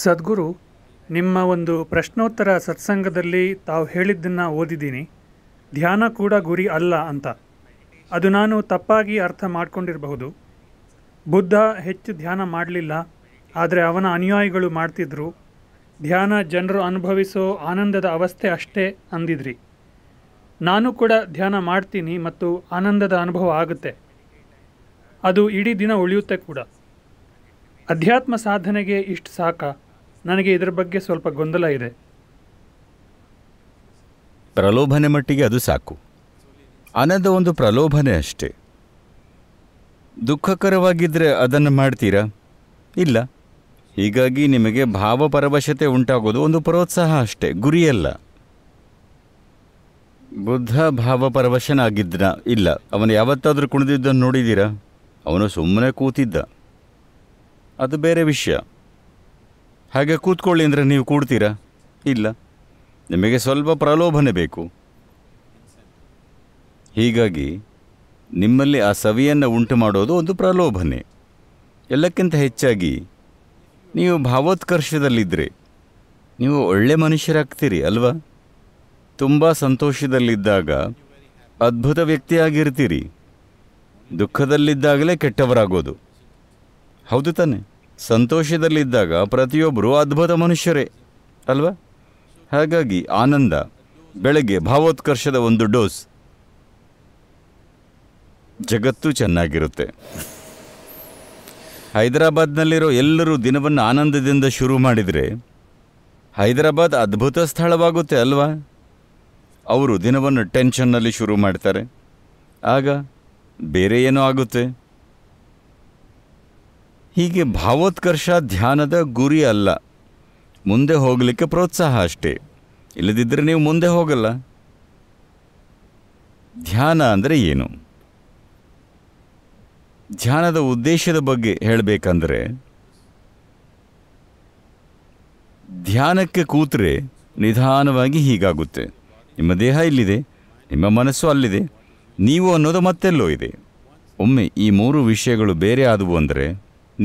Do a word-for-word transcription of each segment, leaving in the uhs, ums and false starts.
ಸದ್ಗುರು, ನಿಮ್ಮ ಒಂದು ಪ್ರಶ್ನೋತ್ತರ ಸತ್ಸಂಗದಲ್ಲಿ ತಾವು ಹೇಳಿದ್ದನ್ನು ಓದಿದ್ದೀನಿ. ಧ್ಯಾನ ಕೂಡ ಗುರಿ ಅಲ್ಲ ಅಂತ. ಅದು ನಾನು ತಪ್ಪಾಗಿ ಅರ್ಥ ಮಾಡಿಕೊಂಡಿರಬಹುದು. ಬುದ್ಧ ಹೆಚ್ಚು ಧ್ಯಾನ ಮಾಡಲಿಲ್ಲ, ಆದರೆ ಅವನ ಅನುಯಾಯಿಗಳು ಮಾಡ್ತಿದ್ರು. ಧ್ಯಾನ ಜನರು ಅನುಭವಿಸೋ ಆನಂದದ ಅವಸ್ಥೆ ಅಷ್ಟೇ ಅಂದಿದ್ರಿ. ನಾನು ಕೂಡ ಧ್ಯಾನ ಮಾಡ್ತೀನಿ ಮತ್ತು ಆನಂದದ ಅನುಭವ ಆಗುತ್ತೆ, ಅದು ಇಡೀ ದಿನ ಉಳಿಯುತ್ತೆ ಕೂಡ. ಅಧ್ಯಾತ್ಮ ಸಾಧನೆಗೆ ಇಷ್ಟು ಸಾಕ? ನನಗೆ ಇದರ ಬಗ್ಗೆ ಸ್ವಲ್ಪ ಗೊಂದಲ ಇದೆ. ಪ್ರಲೋಭನೆ ಮಟ್ಟಿಗೆ ಅದು ಸಾಕು. ಆನಂದ ಒಂದು ಪ್ರಲೋಭನೆ ಅಷ್ಟೇ. ದುಃಖಕರವಾಗಿದ್ದರೆ ಅದನ್ನು ಮಾಡ್ತೀರಾ? ಇಲ್ಲ. ಹೀಗಾಗಿ ನಿಮಗೆ ಭಾವಪರವಶತೆ ಉಂಟಾಗೋದು ಒಂದು ಪ್ರೋತ್ಸಾಹ ಅಷ್ಟೇ, ಗುರಿಯಲ್ಲ. ಬುದ್ಧ ಭಾವಪರವಶನಾಗಿದ್ದ? ಇಲ್ಲ. ಅವನು ಯಾವತ್ತಾದರೂ ಕುಣಿದಿದ್ದನ್ನು ನೋಡಿದ್ದೀರಾ? ಅವನು ಸುಮ್ಮನೆ ಕೂತಿದ್ದ, ಅದು ಬೇರೆ ವಿಷಯ. ಹಾಗೆ ಕೂತ್ಕೊಳ್ಳಿ ಅಂದರೆ ನೀವು ಕೂಡ್ತೀರಾ? ಇಲ್ಲ, ನಿಮಗೆ ಸ್ವಲ್ಪ ಪ್ರಲೋಭನೆ ಬೇಕು. ಹೀಗಾಗಿ ನಿಮ್ಮಲ್ಲಿ ಆ ಸವಿಯನ್ನು ಉಂಟು ಮಾಡೋದು ಒಂದು ಪ್ರಲೋಭನೆ. ಎಲ್ಲಕ್ಕಿಂತ ಹೆಚ್ಚಾಗಿ ನೀವು ಭಾವೋತ್ಕರ್ಷದಲ್ಲಿದ್ದರೆ ನೀವು ಒಳ್ಳೆ ಮನುಷ್ಯರಾಗ್ತೀರಿ ಅಲ್ವಾ? ತುಂಬ ಸಂತೋಷದಲ್ಲಿದ್ದಾಗ ಅದ್ಭುತ ವ್ಯಕ್ತಿಯಾಗಿರ್ತೀರಿ, ದುಃಖದಲ್ಲಿದ್ದಾಗಲೇ ಕೆಟ್ಟವರಾಗೋದು. ಹೌದು ತಾನೆ? ಸಂತೋಷದಲ್ಲಿದ್ದಾಗ ಪ್ರತಿಯೊಬ್ಬರೂ ಅದ್ಭುತ ಮನುಷ್ಯರೇ ಅಲ್ವಾ? ಹಾಗಾಗಿ ಆನಂದ ಬೆಳಗ್ಗೆ ಭಾವೋತ್ಕರ್ಷದ ಒಂದು ಡೋಸ್, ಜಗತ್ತು ಚೆನ್ನಾಗಿರುತ್ತೆ. ಹೈದರಾಬಾದ್ನಲ್ಲಿರೋ ಎಲ್ಲರೂ ದಿನವನ್ನು ಆನಂದದಿಂದ ಶುರು ಮಾಡಿದರೆ ಹೈದರಾಬಾದ್ ಅದ್ಭುತ ಸ್ಥಳವಾಗುತ್ತೆ ಅಲ್ವಾ? ಅವರು ದಿನವನ್ನು ಟೆನ್ಷನ್ನಲ್ಲಿ ಶುರು ಮಾಡ್ತಾರೆ, ಆಗ ಬೇರೆ ಏನೋ ಆಗುತ್ತೆ. ಹೀಗೆ ಭಾವೋತ್ಕರ್ಷ ಧ್ಯಾನದ ಗುರಿ ಅಲ್ಲ, ಮುಂದೆ ಹೋಗಲಿಕ್ಕೆ ಪ್ರೋತ್ಸಾಹ ಅಷ್ಟೇ. ಇಲ್ಲದಿದ್ದರೆ ನೀವು ಮುಂದೆ ಹೋಗಲ್ಲ. ಧ್ಯಾನ ಅಂದರೆ ಏನು? ಧ್ಯಾನದ ಉದ್ದೇಶದ ಬಗ್ಗೆ ಹೇಳಬೇಕಂದ್ರೆ, ಧ್ಯಾನಕ್ಕೆ ಕೂತ್ರೆ ನಿಧಾನವಾಗಿ ಹೀಗಾಗುತ್ತೆ. ನಿಮ್ಮ ದೇಹ ಇಲ್ಲಿದೆ, ನಿಮ್ಮ ಮನಸ್ಸು ಅಲ್ಲಿದೆ, ನೀವು ಅನ್ನೋದು ಮತ್ತೆಲ್ಲೋ ಇದೆ. ಒಮ್ಮೆ ಈ ಮೂರು ವಿಷಯಗಳು ಬೇರೆ ಆದವು ಅಂದರೆ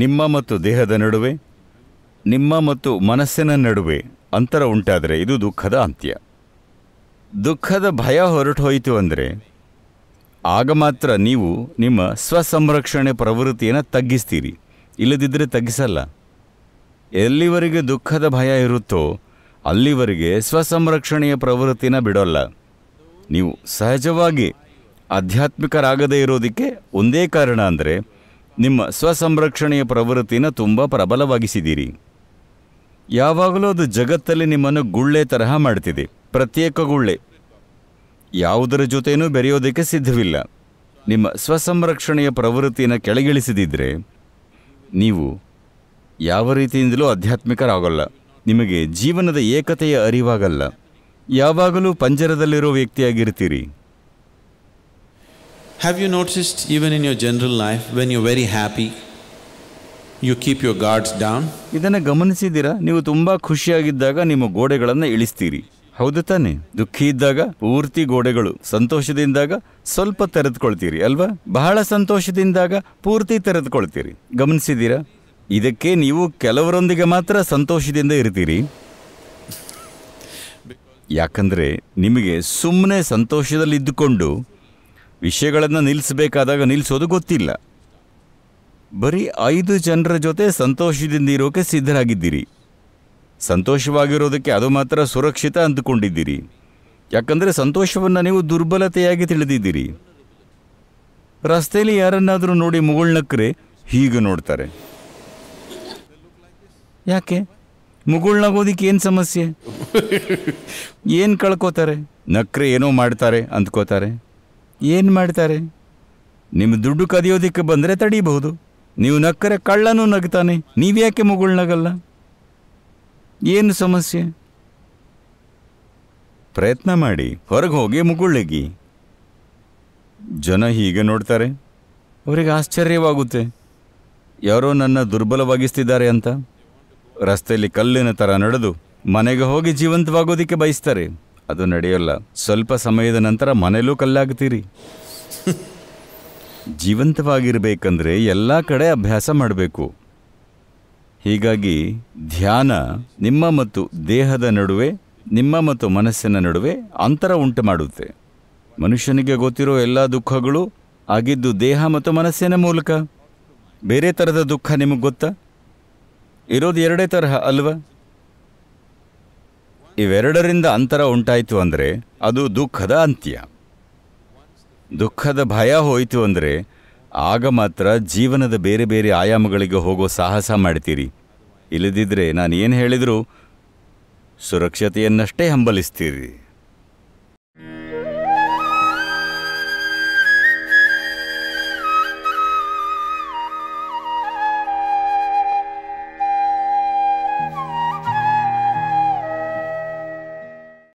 ನಿಮ್ಮ ಮತ್ತು ದೇಹದ ನಡುವೆ, ನಿಮ್ಮ ಮತ್ತು ಮನಸ್ಸಿನ ನಡುವೆ ಅಂತರ ಉಂಟಾದರೆ ಇದು ದುಃಖದ ಅಂತ್ಯ. ದುಃಖದ ಭಯ ಹೊರಟು ಹೋಯಿತು ಅಂದರೆ ಆಗ ಮಾತ್ರ ನೀವು ನಿಮ್ಮ ಸ್ವಸಂರಕ್ಷಣೆ ಪ್ರವೃತ್ತಿಯನ್ನು ತಗ್ಗಿಸ್ತೀರಿ. ಇಲ್ಲದಿದ್ದರೆ ತಗ್ಗಿಸಲ್ಲ. ಎಲ್ಲಿವರೆಗೆ ದುಃಖದ ಭಯ ಇರುತ್ತೋ ಅಲ್ಲಿವರೆಗೆ ಸ್ವಸಂರಕ್ಷಣೆಯ ಪ್ರವೃತ್ತಿನ ಬಿಡೋಲ್ಲ. ನೀವು ಸಹಜವಾಗಿ ಆಧ್ಯಾತ್ಮಿಕರಾಗದೇ ಇರೋದಕ್ಕೆ ಒಂದೇ ಕಾರಣ ಅಂದರೆ ನಿಮ್ಮ ಸ್ವಸಂರಕ್ಷಣೆಯ ಪ್ರವೃತ್ತಿನ ತುಂಬ ಪ್ರಬಲವಾಗಿಸಿದ್ದೀರಿ. ಯಾವಾಗಲೂ ಅದು ಜಗತ್ತಲ್ಲಿ ನಿಮ್ಮನ್ನು ಗುಳ್ಳೆ ತರಹ ಮಾಡ್ತಿದೆ, ಪ್ರತ್ಯೇಕ ಗುಳ್ಳೆ. ಯಾವುದರ ಜೊತೆಯೂ ಬೆರೆಯೋದಕ್ಕೆ ಸಿದ್ಧವಿಲ್ಲ. ನಿಮ್ಮ ಸ್ವಸಂರಕ್ಷಣೆಯ ಪ್ರವೃತ್ತಿಯನ್ನು ಕೆಳಗಿಳಿಸಿದಿದ್ದರೆ ನೀವು ಯಾವ ರೀತಿಯಿಂದಲೂ ಆಧ್ಯಾತ್ಮಿಕರಾಗಲ್ಲ. ನಿಮಗೆ ಜೀವನದ ಏಕತೆಯ ಅರಿವಾಗಲ್ಲ. ಯಾವಾಗಲೂ ಪಂಜರದಲ್ಲಿರೋ ವ್ಯಕ್ತಿಯಾಗಿರ್ತೀರಿ. Have you noticed even in your general life, when you're very happy, you keep your guards down? ಇದನ್ನ ಗಮನಿಸಿದಿರಾ? ನೀವು ತುಂಬಾ ಖುಷಿಯಾಗಿದ್ದಾಗ ನಿಮ್ಮ ಗೋಡೆಗಳನ್ನ ಇಳಿಸ್ತೀರಿ, ಹೌದು ತಾನೆ? ದುಃಖಿ ಇದ್ದಾಗ ಪೂರ್ತಿ ಗೋಡೆಗಳು, ಸಂತೋಷದಿಂದಾಗ ಸ್ವಲ್ಪ ತೆರೆದುಕೊಳ್ತೀರಿ ಅಲ್ವಾ? ಬಹಳ ಸಂತೋಷದಿಂದಾಗ ಪೂರ್ತಿ ತೆರೆದುಕೊಳ್ತೀರಿ, ಗಮನಿಸಿದಿರಾ? ಇದಕ್ಕೆ ನೀವು ಕೆಲವರೊಂದಿಗೆ ಮಾತ್ರ ಸಂತೋಷದಿಂದ ಇರ್ತೀರಿ. ಯಾಕಂದ್ರೆ ನಿಮಗೆ ಸುಮ್ಮನೆ ಸಂತೋಷದಲ್ಲಿದ್ದುಕೊಂಡು ವಿಷಯಗಳನ್ನು ನಿಲ್ಲಿಸಬೇಕಾದಾಗ ನಿಲ್ಲಿಸೋದು ಗೊತ್ತಿಲ್ಲ. ಬರೀ ಐದು ಜನರ ಜೊತೆ ಸಂತೋಷದಿಂದ ಇರೋಕೆ ಸಿದ್ಧರಾಗಿದ್ದೀರಿ. ಸಂತೋಷವಾಗಿರೋದಕ್ಕೆ ಅದು ಮಾತ್ರ ಸುರಕ್ಷಿತ ಅಂದುಕೊಂಡಿದ್ದೀರಿ. ಯಾಕಂದರೆ ಸಂತೋಷವನ್ನು ನೀವು ದುರ್ಬಲತೆಯಾಗಿ ತಿಳಿದಿದ್ದೀರಿ. ರಸ್ತೆಯಲ್ಲಿ ಯಾರನ್ನಾದರೂ ನೋಡಿ ಮುಗುಳ್ನಕ್ಕರೆ ಹೀಗೆ ನೋಡ್ತಾರೆ. ಯಾಕೆ? ಮುಗುಳ್ನಾಗೋದಕ್ಕೆ ಏನು ಸಮಸ್ಯೆ? ಏನು ಕಳ್ಕೋತಾರೆ? ನಕ್ಕರೆ ಏನೋ ಮಾಡ್ತಾರೆ ಅಂದ್ಕೋತಾರೆ. ಏನು ಮಾಡ್ತಾರೆ? ನಿಮ್ಮ ದುಡ್ಡು ಕದಿಯೋದಕ್ಕೆ ಬಂದರೆ ತಡೀಬಹುದು. ನೀವು ನಕ್ಕರೆ ಕಳ್ಳನೂ ನಗ್ತಾನೆ. ನೀವ್ಯಾಕೆ ಮುಗುಳ್ನಗಲ್ಲ? ಏನು ಸಮಸ್ಯೆ? ಪ್ರಯತ್ನ ಮಾಡಿ, ಹೊರಗೆ ಹೋಗಿ ಮುಗುಳ್ನಗಿ. ಜನ ಹೀಗೆ ನೋಡ್ತಾರೆ, ಅವರಿಗೆ ಆಶ್ಚರ್ಯವಾಗುತ್ತೆ, ಯಾರೋ ನನ್ನ ದುರ್ಬಲವಾಗಿಸ್ತಿದ್ದಾರೆ ಅಂತ. ರಸ್ತೆಯಲ್ಲಿ ಕಲ್ಲಿನ ಥರ ನಡೆದು ಮನೆಗೆ ಹೋಗಿ ಜೀವಂತವಾಗೋದಕ್ಕೆ ಬಯಸ್ತಾರೆ. ಅದು ನಡೆಯೋಲ್ಲ. ಸ್ವಲ್ಪ ಸಮಯದ ನಂತರ ಮನೆಯಲ್ಲೂ ಕಲ್ಲಾಗ್ತೀರಿ. ಜೀವಂತವಾಗಿರಬೇಕಂದ್ರೆ ಎಲ್ಲ ಕಡೆ ಅಭ್ಯಾಸ ಮಾಡಬೇಕು. ಹೀಗಾಗಿ ಧ್ಯಾನ ನಿಮ್ಮ ಮತ್ತು ದೇಹದ ನಡುವೆ, ನಿಮ್ಮ ಮತ್ತು ಮನಸ್ಸಿನ ನಡುವೆ ಅಂತರ ಉಂಟು ಮಾಡುತ್ತೆ. ಮನುಷ್ಯನಿಗೆ ಗೊತ್ತಿರೋ ಎಲ್ಲ ದುಃಖಗಳು ಆಗಿದ್ದು ದೇಹ ಮತ್ತು ಮನಸ್ಸಿನ ಮೂಲಕ. ಬೇರೆ ಥರದ ದುಃಖ ನಿಮಗೆ ಗೊತ್ತಾ? ಇರೋದು ಎರಡೇ ತರಹ ಅಲ್ವಾ? ಇವೆರಡರಿಂದ ಅಂತರ ಉಂಟಾಯಿತು ಅಂದರೆ ಅದು ದುಃಖದ ಅಂತ್ಯ. ದುಃಖದ ಭಯ ಹೋಯಿತು ಅಂದರೆ ಆಗ ಮಾತ್ರ ಜೀವನದ ಬೇರೆ ಬೇರೆ ಆಯಾಮಗಳಿಗೆ ಹೋಗೋ ಸಾಹಸ ಮಾಡ್ತೀರಿ. ಇಲ್ಲದಿದ್ದರೆ ನಾನು ಏನು ಹೇಳಿದರೂ ಸುರಕ್ಷತೆಯನ್ನಷ್ಟೇ ಹಂಬಲಿಸ್ತೀರಿ.